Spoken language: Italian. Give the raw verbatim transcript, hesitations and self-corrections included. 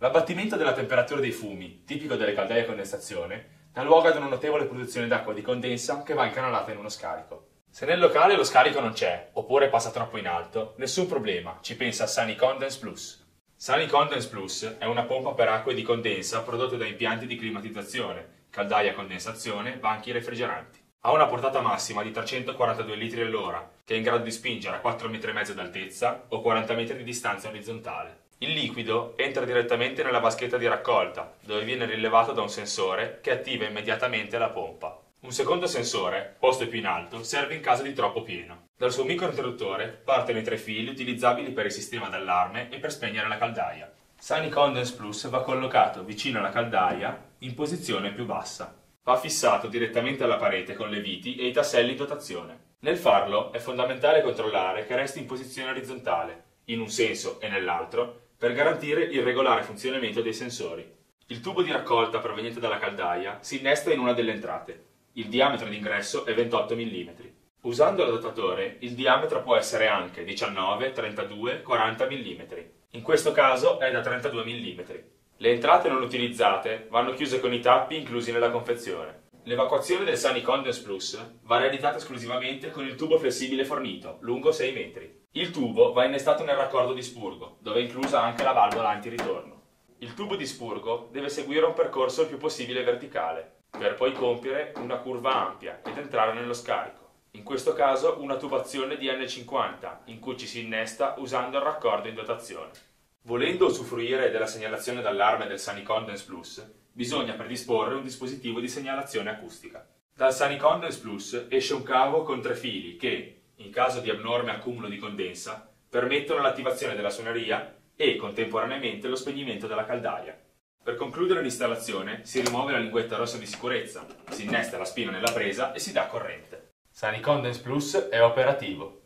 L'abbattimento della temperatura dei fumi, tipico delle caldaie a condensazione, dà luogo ad una notevole produzione d'acqua di condensa che va incanalata in uno scarico. Se nel locale lo scarico non c'è, oppure passa troppo in alto, nessun problema, ci pensa SaniCONDENS Plus. SaniCONDENS Plus è una pompa per acque di condensa prodotta da impianti di climatizzazione, caldaie a condensazione, banchi refrigeranti. Ha una portata massima di trecentoquarantadue litri all'ora, che è in grado di spingere a quattro metri e mezzo d'altezza o quaranta metri di distanza orizzontale. Il liquido entra direttamente nella vaschetta di raccolta, dove viene rilevato da un sensore che attiva immediatamente la pompa. Un secondo sensore, posto più in alto, serve in caso di troppo pieno. Dal suo microinterruttore partono i tre fili utilizzabili per il sistema d'allarme e per spegnere la caldaia. SaniCONDENS Plus va collocato vicino alla caldaia in posizione più bassa. Va fissato direttamente alla parete con le viti e i tasselli in dotazione. Nel farlo è fondamentale controllare che resti in posizione orizzontale, in un senso e nell'altro, per garantire il regolare funzionamento dei sensori. Il tubo di raccolta proveniente dalla caldaia si innesta in una delle entrate. Il diametro d'ingresso è ventotto millimetri. Usando l'adattatore, il diametro può essere anche diciannove, trentadue, quaranta millimetri. In questo caso è da trentadue millimetri. Le entrate non utilizzate vanno chiuse con i tappi inclusi nella confezione. L'evacuazione del SaniCONDENS Plus va realizzata esclusivamente con il tubo flessibile fornito, lungo sei metri. Il tubo va innestato nel raccordo di spurgo, dove è inclusa anche la valvola antiritorno. Il tubo di spurgo deve seguire un percorso il più possibile verticale, per poi compiere una curva ampia ed entrare nello scarico. In questo caso una tubazione di N cinquanta, in cui ci si innesta usando il raccordo in dotazione. Volendo usufruire della segnalazione d'allarme del SaniCONDENS Plus, bisogna predisporre un dispositivo di segnalazione acustica. Dal SaniCONDENS Plus esce un cavo con tre fili che, in caso di abnorme accumulo di condensa, permettono l'attivazione della suoneria e, contemporaneamente, lo spegnimento della caldaia. Per concludere l'installazione si rimuove la linguetta rossa di sicurezza, si innesta la spina nella presa e si dà corrente. SaniCONDENS Plus è operativo.